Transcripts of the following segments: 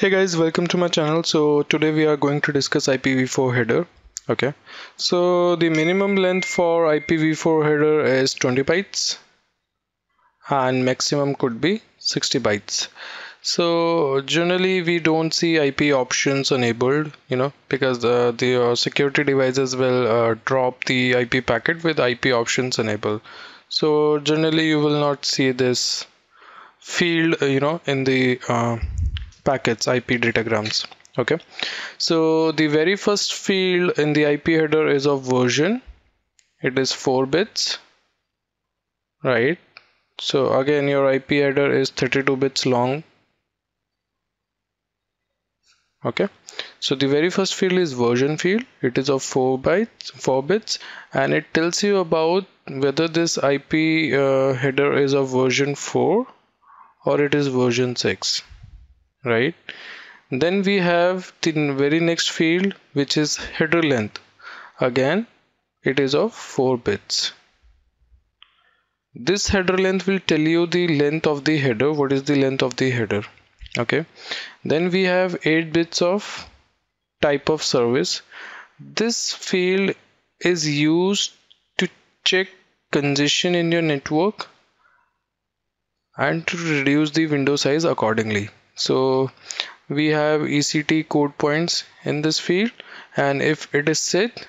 Hey guys, welcome to my channel. So today we are going to discuss IPv4 header. Okay, so the minimum length for IPv4 header is 20 bytes and maximum could be 60 bytes. So generally we don't see IP options enabled, you know, because the security devices will drop the IP packet with IP options enabled. So generally you will not see this field, you know, in the packets IP datagrams. Okay, so the very first field in the IP header is of version. It is 4 bits, right? So again, your IP header is 32 bits long. Okay, so the very first field is version field. It is of 4 bits, and it tells you about whether this IP header is of version 4 or it is version 6, right? Then we have the very next field, which is header length. Again, it is of 4 bits. This header length will tell you the length of the header, what is the length of the header. Okay, then we have 8 bits of type of service. This field is used to check congestion in your network and to reduce the window size accordingly. So we have ECT code points in this field, and if it is set,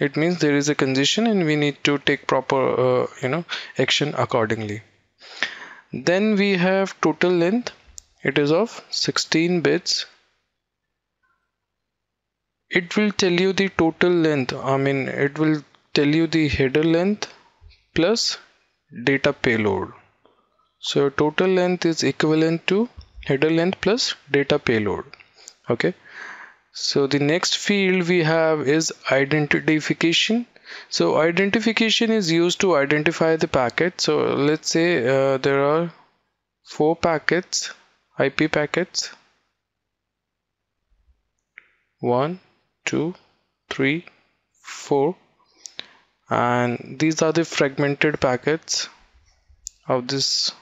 it means there is a congestion and we need to take proper action accordingly. Then we have total length. It is of 16 bits. It will tell you the total length. I mean, it will tell you the header length plus data payload. So total length is equivalent to header length plus data payload. Okay. So the next field we have is identification. So identification is used to identify the packet. So let's say there are 4 packets. IP packets 1, 2, 3, 4, and these are the fragmented packets of this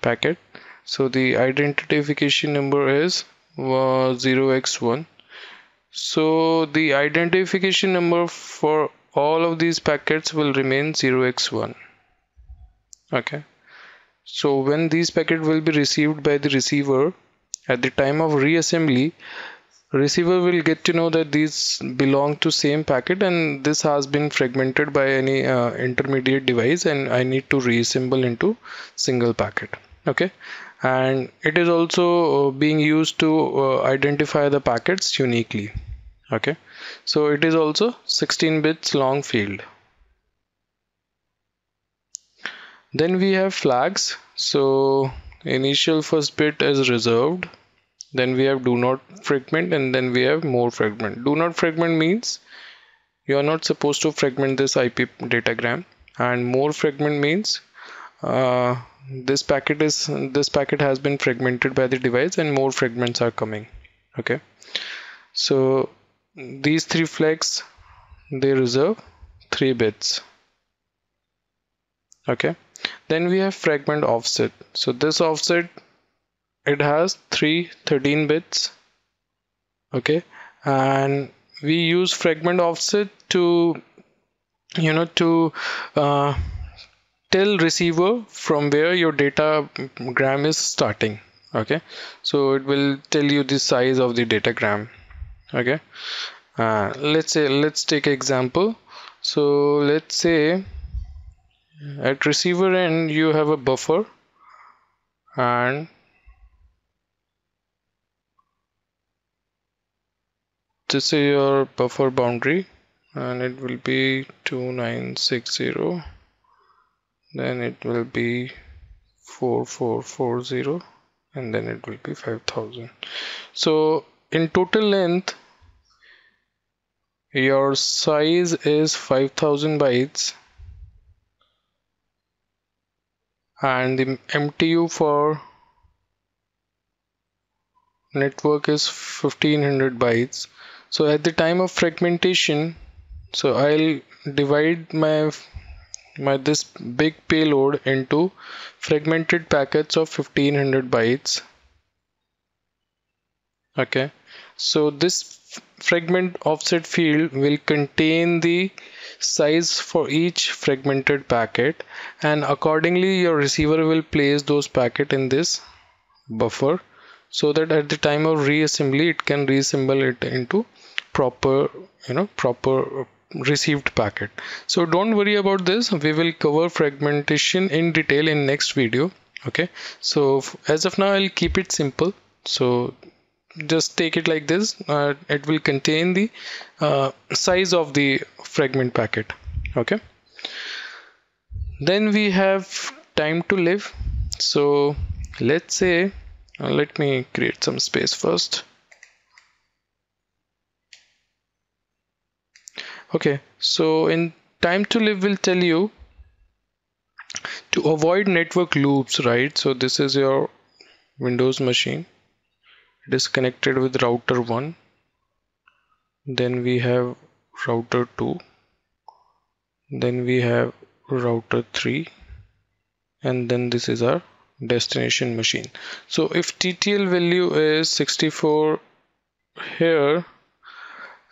packet. So the identification number is 0x1. So the identification number for all of these packets will remain 0x1. Okay, so when these packets will be received by the receiver, at the time of reassembly, receiver will get to know that these belong to same packet and this has been fragmented by any intermediate device, and I need to reassemble into single packet. Okay, and it is also being used to identify the packets uniquely. Okay, so it is also 16 bits long field. Then we have flags. So initial first bit is reserved. Then we have do not fragment, and then we have more fragment. Do not fragment means you are not supposed to fragment this IP datagram, and more fragment means this packet has been fragmented by the device and more fragments are coming. Okay, so these 3 flags, they reserve 3 bits. Okay, then we have fragment offset. So this offset, it has 13 bits. Okay, and we use fragment offset to tell receiver from where your datagram is starting. Okay, so it will tell you the size of the datagram. Okay, let's take example. So let's say at receiver end you have a buffer, and this is your buffer boundary, and it will be 2960, then it will be 4440, and then it will be 5000. So in total length your size is 5000 bytes, and the MTU for network is 1500 bytes. So at the time of fragmentation, so I'll divide my this big payload into fragmented packets of 1500 bytes, Okay, so this fragment offset field will contain the size for each fragmented packet, and accordingly your receiver will place those packets in this buffer so that at the time of reassembly it can reassemble it into proper, proper received packet. So don't worry about this, we will cover fragmentation in detail in next video. Okay, so as of now I'll keep it simple, so just take it like this. It will contain the size of the fragment packet. Okay, then we have time to live. So let's say, let me create some space first. Okay, so in time to live will tell you to avoid network loops, right? So this is your Windows machine. It is connected with router 1, then we have router 2, then we have router 3, and then this is our destination machine. So if TTL value is 64 here,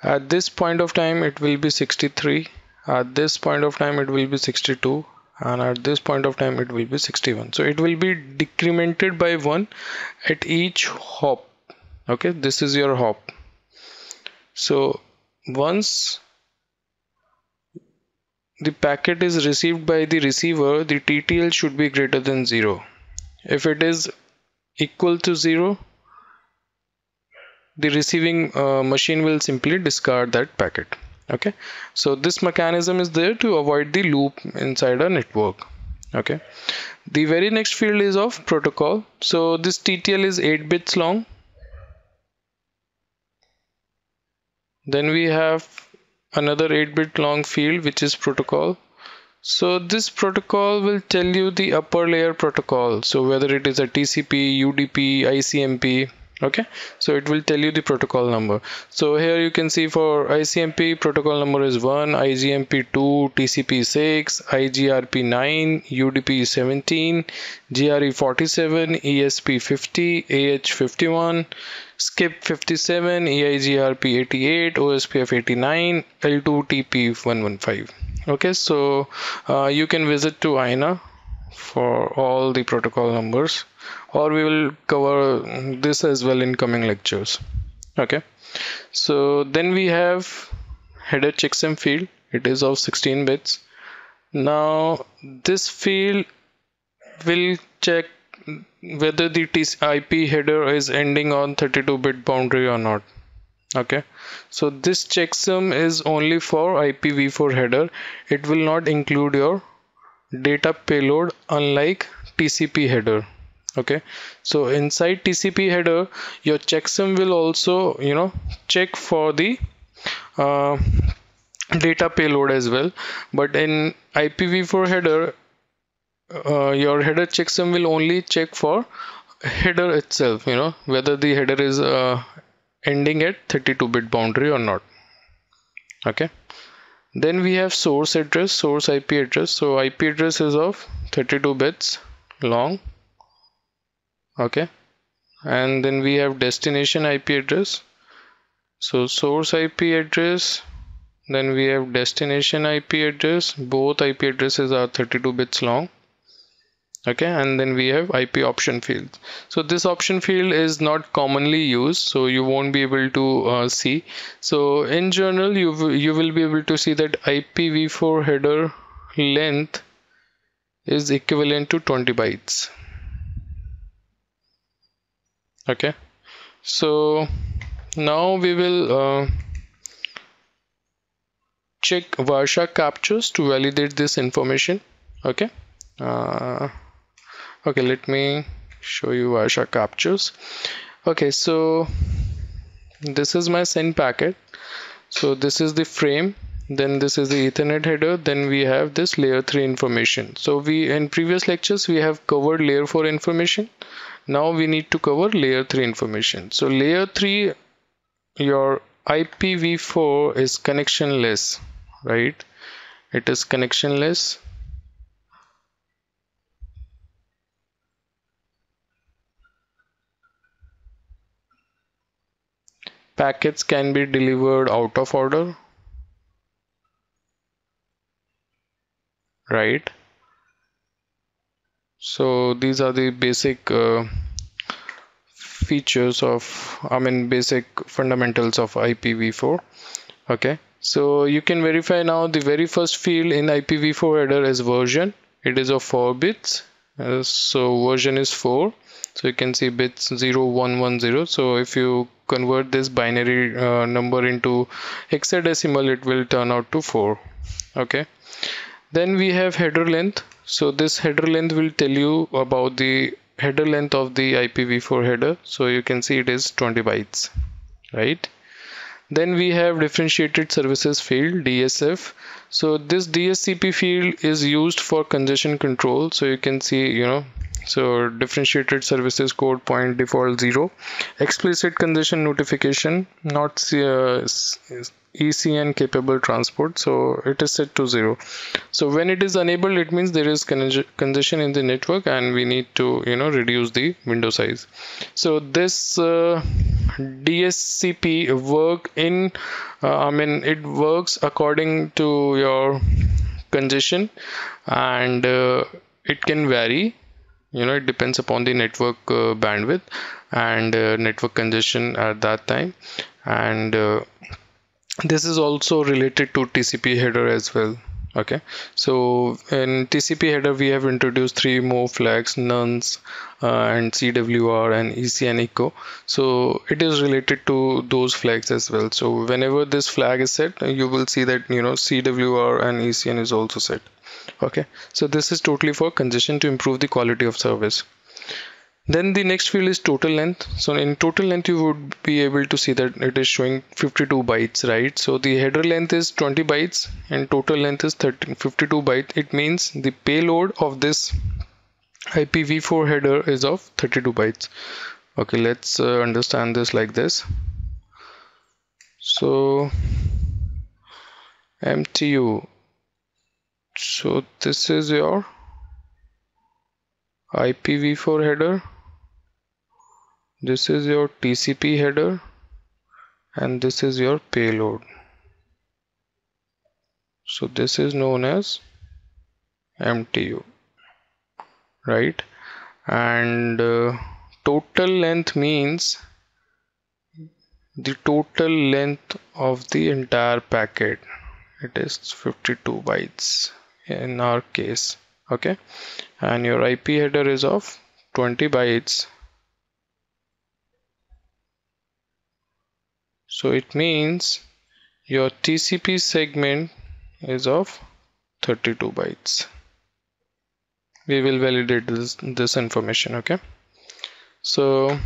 at this point of time it will be 63, at this point of time it will be 62, and at this point of time it will be 61. So it will be decremented by 1 at each hop. Okay, this is your hop. So once the packet is received by the receiver, the TTL should be greater than 0. If it is equal to 0, the receiving machine will simply discard that packet. Okay, so this mechanism is there to avoid the loop inside a network. Okay, the very next field is of protocol. So this TTL is 8 bits long. Then we have another 8-bit long field which is protocol. So this protocol will tell you the upper layer protocol, so whether it is a TCP, UDP, ICMP. Okay, so it will tell you the protocol number. So here you can see for ICMP protocol number is 1, IGMP 2, TCP 6, IGRP 9, UDP 17, GRE 47, ESP 50, AH 51, SCIP 57, EIGRP 88, OSPF 89, L2TP 115. Okay, so you can visit to AINA for all the protocol numbers, or we will cover this as well in coming lectures. Okay, so then we have header checksum field. It is of 16 bits. Now this field will check whether the IP header is ending on 32-bit boundary or not. Okay, so this checksum is only for IPv4 header. It will not include your data payload, unlike TCP header. Okay, so inside TCP header your checksum will also check for the data payload as well, but in IPv4 header your header checksum will only check for header itself, whether the header is ending at 32-bit boundary or not. Okay, then we have source address, source IP address. So IP address is of 32 bits long. Okay, and then we have destination IP address. So source IP address, then we have destination IP address. Both IP addresses are 32 bits long. Okay, and then we have IP option field. So this option field is not commonly used, so you won't be able to see. So in general you will be able to see that IPv4 header length is equivalent to 20 bytes. Okay, so now we will check Wireshark captures to validate this information. Okay, okay, let me show you Wireshark captures. Okay, so this is my send packet. So this is the frame, then this is the Ethernet header, then we have this layer 3 information. So we, in previous lectures, we have covered layer 4 information. Now we need to cover layer 3 information. So layer 3, your IPv4 is connectionless, right? It is connectionless. Packets can be delivered out of order, right? So these are the basic features of, basic fundamentals of IPv4. Okay, so you can verify now the very first field in IPv4 header is version. It is of 4 bits. So version is 4. So you can see bits 0110. So if you convert this binary number into hexadecimal, it will turn out to 4. Okay. Then we have header length. So this header length will tell you about the header length of the IPv4 header. So you can see it is 20 bytes, right? Then we have differentiated services field, DSF. So this DSCP field is used for congestion control. So you can see, so differentiated services code point default 0, explicit congestion notification, not ECN capable transport. So it is set to 0. So when it is enabled, it means there is congestion in the network and we need to, reduce the window size. So this DSCP work in, it works according to your congestion and it can vary. It depends upon the network bandwidth and network congestion at that time. And this is also related to TCP header as well. Okay, so in TCP header we have introduced 3 more flags, nonce and CWR and ECN echo. So it is related to those flags as well. So whenever this flag is set, you will see that CWR and ECN is also set. Okay, so this is totally for congestion to improve the quality of service. Then the next field is total length. So in total length you would be able to see that it is showing 52 bytes, right? So the header length is 20 bytes and total length is 52 bytes. It means the payload of this IPv4 header is of 32 bytes. Okay, let's understand this like this. So MTU. So this is your IPv4 header. This is your TCP header and this is your payload. So this is known as MTU, right? And total length means the total length of the entire packet. It is 52 bytes in our case. Okay, and your IP header is of 20 bytes. So it means your TCP segment is of 32 bytes. We will validate this information. Okay, so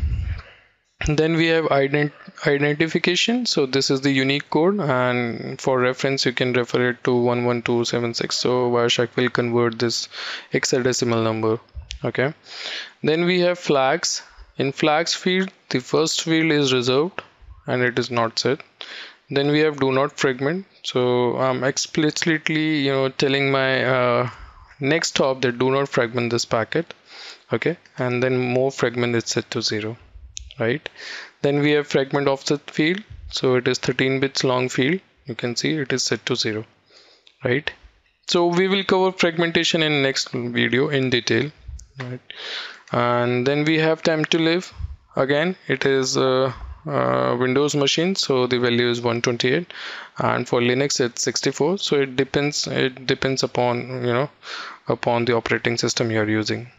then we have identification. So this is the unique code, and for reference you can refer it to 11276. So Wireshark will convert this hexadecimal number. Okay, then we have flags. In flags field, the first field is reserved and it is not set. Then we have do not fragment. So I'm explicitly telling my next hop that do not fragment this packet. Okay, and then more fragment is set to 0. Right, then we have fragment offset field. So it is 13 bits long field. You can see it is set to 0, right? So we will cover fragmentation in next video in detail, right? And then we have time to live. Again, it is Windows machine, so the value is 128, and for Linux it's 64. So it depends upon upon the operating system you are using.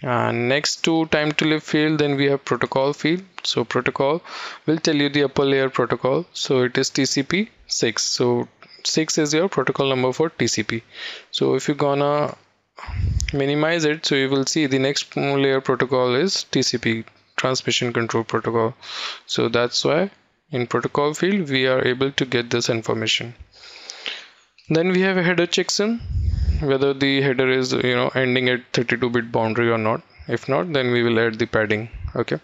And next to time to live field, then we have protocol field. So protocol will tell you the upper layer protocol. So it is TCP 6. So 6 is your protocol number for TCP. So if you're gonna minimize it, so you will see the next layer protocol is TCP, transmission control protocol. So that's why in protocol field we are able to get this information. Then we have a header checksum, whether the header is ending at 32-bit boundary or not. If not, then we will add the padding. Okay,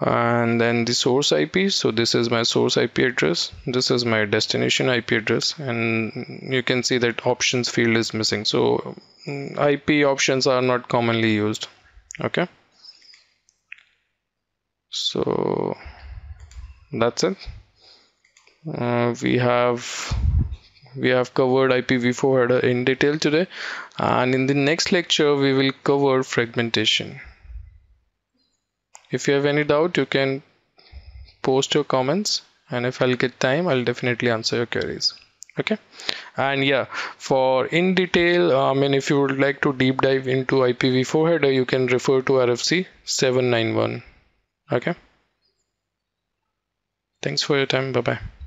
and then the source IP. So this is my source IP address, this is my destination IP address, and you can see that options field is missing. So IP options are not commonly used. Okay, so That's it. We have covered IPv4 header in detail today, and in the next lecture we will cover fragmentation. If you have any doubt, you can post your comments, and if I'll get time, I'll definitely answer your queries. Okay, and yeah, for in detail, I mean, if you would like to deep dive into IPv4 header, you can refer to RFC 791. Okay, thanks for your time. Bye bye.